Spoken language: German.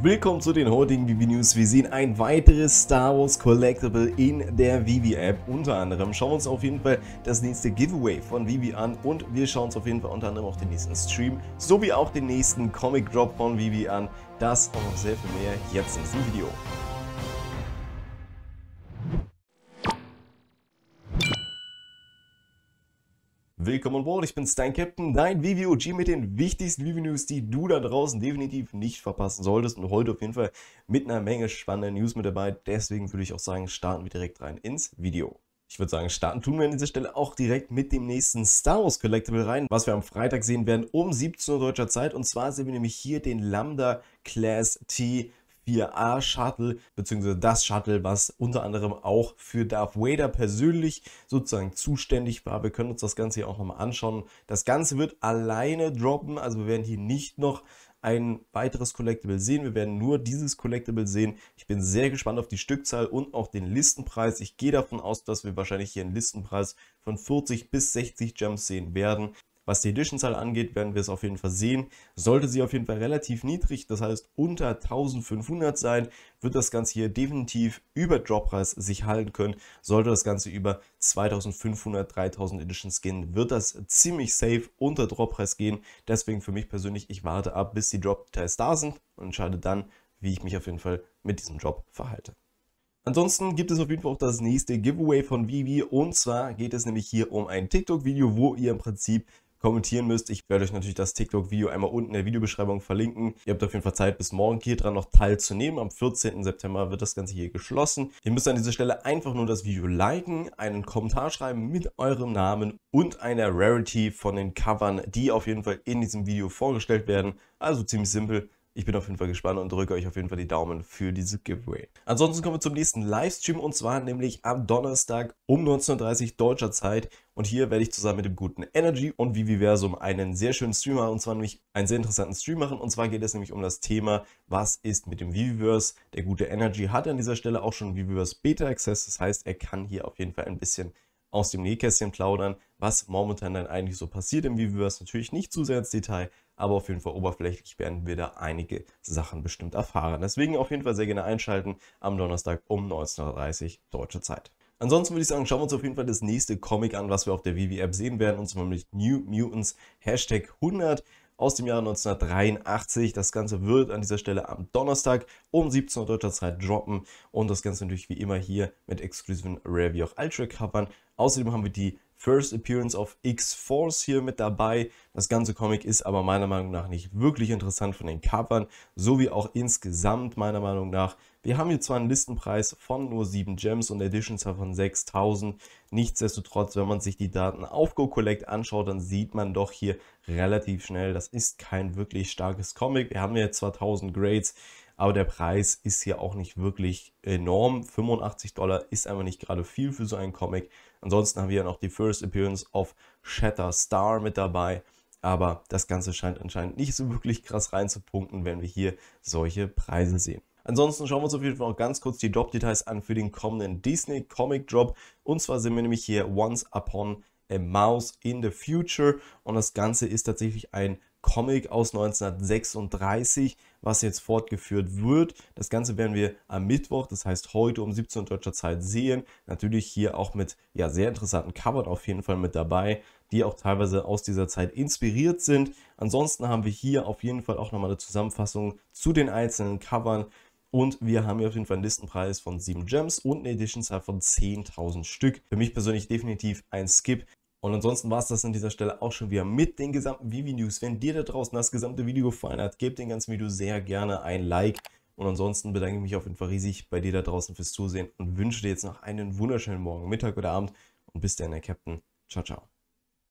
Willkommen zu den heutigen Vivi News. Wir sehen ein weiteres Star Wars Collectible in der Vivi App. Unter anderem schauen wir uns auf jeden Fall das nächste Giveaway von Vivi an und wir schauen uns auf jeden Fall unter anderem auch den nächsten Stream sowie auch den nächsten Comic Drop von Vivi an. Das und noch sehr viel mehr jetzt in diesem Video. Willkommen an Bord, ich bin Stein Captain, dein ViviOG mit den wichtigsten Vivi-News, die du da draußen definitiv nicht verpassen solltest und heute auf jeden Fall mit einer Menge spannender News mit dabei. Deswegen würde ich auch sagen, starten wir direkt rein ins Video. Ich würde sagen, starten tun wir an dieser Stelle auch direkt mit dem nächsten Star Wars Collectible rein, was wir am Freitag sehen werden um 17 Uhr deutscher Zeit. Und zwar sehen wir nämlich hier den Lambda Class T 4A Shuttle, beziehungsweise das Shuttle, was unter anderem auch für Darth Vader persönlich sozusagen zuständig war. Wir können uns das Ganze hier auch nochmal anschauen. Das Ganze wird alleine droppen, also wir werden hier nicht noch ein weiteres Collectible sehen. Wir werden nur dieses Collectible sehen. Ich bin sehr gespannt auf die Stückzahl und auch den Listenpreis. Ich gehe davon aus, dass wir wahrscheinlich hier einen Listenpreis von 40 bis 60 Gems sehen werden. Was die Edition-Zahl angeht, werden wir es auf jeden Fall sehen. Sollte sie auf jeden Fall relativ niedrig, das heißt unter 1500 sein, wird das Ganze hier definitiv über Droppreis sich halten können. Sollte das Ganze über 2500, 3000 Editions gehen, wird das ziemlich safe unter Droppreis gehen. Deswegen für mich persönlich, ich warte ab, bis die Drop-Details da sind und entscheide dann, wie ich mich auf jeden Fall mit diesem Drop verhalte. Ansonsten gibt es auf jeden Fall auch das nächste Giveaway von Vivi und zwar geht es nämlich hier um ein TikTok-Video, wo ihr im Prinzip kommentieren müsst. Ich werde euch natürlich das TikTok-Video einmal unten in der Videobeschreibung verlinken. Ihr habt auf jeden Fall Zeit, bis morgen hier dran noch teilzunehmen. Am 14. September wird das Ganze hier geschlossen. Ihr müsst an dieser Stelle einfach nur das Video liken, einen Kommentar schreiben mit eurem Namen und einer Rarity von den Covern, die auf jeden Fall in diesem Video vorgestellt werden. Also ziemlich simpel. Ich bin auf jeden Fall gespannt und drücke euch auf jeden Fall die Daumen für dieses Giveaway. Ansonsten kommen wir zum nächsten Livestream und zwar nämlich am Donnerstag um 19:30 Uhr deutscher Zeit. Und hier werde ich zusammen mit dem guten Energy und Viviversum einen sehr schönen Stream machen und zwar nämlich einen sehr interessanten Stream machen. Und zwar geht es nämlich um das Thema, was ist mit dem Viviverse? Der gute Energy hat an dieser Stelle auch schon Viviverse Beta Access. Das heißt, er kann hier auf jeden Fall ein bisschen aus dem Nähkästchen plaudern, was momentan dann eigentlich so passiert im Viviverse. Natürlich nicht zu sehr ins Detail, aber auf jeden Fall oberflächlich werden wir da einige Sachen bestimmt erfahren. Deswegen auf jeden Fall sehr gerne einschalten am Donnerstag um 19:30 Uhr deutsche Zeit. Ansonsten würde ich sagen, schauen wir uns auf jeden Fall das nächste Comic an, was wir auf der Vivi-App sehen werden, und zwar nämlich New Mutants #100 aus dem Jahre 1983. Das Ganze wird an dieser Stelle am Donnerstag um 17 Uhr deutscher Zeit droppen und das Ganze natürlich wie immer hier mit exklusiven Rare wie auch Ultra-Covern. Außerdem haben wir die First Appearance of X-Force hier mit dabei. Das ganze Comic ist aber meiner Meinung nach nicht wirklich interessant von den Covern, sowie auch insgesamt meiner Meinung nach. Wir haben hier zwar einen Listenpreis von nur 7 Gems und Editions von 6000. Nichtsdestotrotz, wenn man sich die Daten auf GoCollect anschaut, dann sieht man doch hier relativ schnell, das ist kein wirklich starkes Comic. Wir haben hier zwar 1000 Grades, aber der Preis ist hier auch nicht wirklich enorm. $85 ist einfach nicht gerade viel für so einen Comic. Ansonsten haben wir ja noch die First Appearance of Shatter Star mit dabei. Aber das Ganze scheint anscheinend nicht so wirklich krass reinzupunkten, wenn wir hier solche Preise sehen. Ansonsten schauen wir uns auf jeden Fall auch ganz kurz die Drop-Details an für den kommenden Disney Comic Drop. Und zwar sehen wir nämlich hier Once Upon a Mouse in the Future. Und das Ganze ist tatsächlich ein Comic aus 1936, was jetzt fortgeführt wird. Das Ganze werden wir am Mittwoch, das heißt heute um 17 Uhr deutscher Zeit sehen. Natürlich hier auch mit ja, sehr interessanten Covern auf jeden Fall mit dabei, die auch teilweise aus dieser Zeit inspiriert sind. Ansonsten haben wir hier auf jeden Fall auch nochmal eine Zusammenfassung zu den einzelnen Covern. Und wir haben hier auf jeden Fall einen Listenpreis von 7 Gems und eine Editionzahl von 10.000 Stück. Für mich persönlich definitiv ein Skip. Und ansonsten war es das an dieser Stelle auch schon wieder mit den gesamten Vivi News. Wenn dir da draußen das gesamte Video gefallen hat, gebt dem ganzen Video sehr gerne ein Like. Und ansonsten bedanke ich mich auf jeden Fall riesig bei dir da draußen fürs Zusehen und wünsche dir jetzt noch einen wunderschönen Morgen, Mittag oder Abend. Und bis dann, der Captain. Ciao, ciao.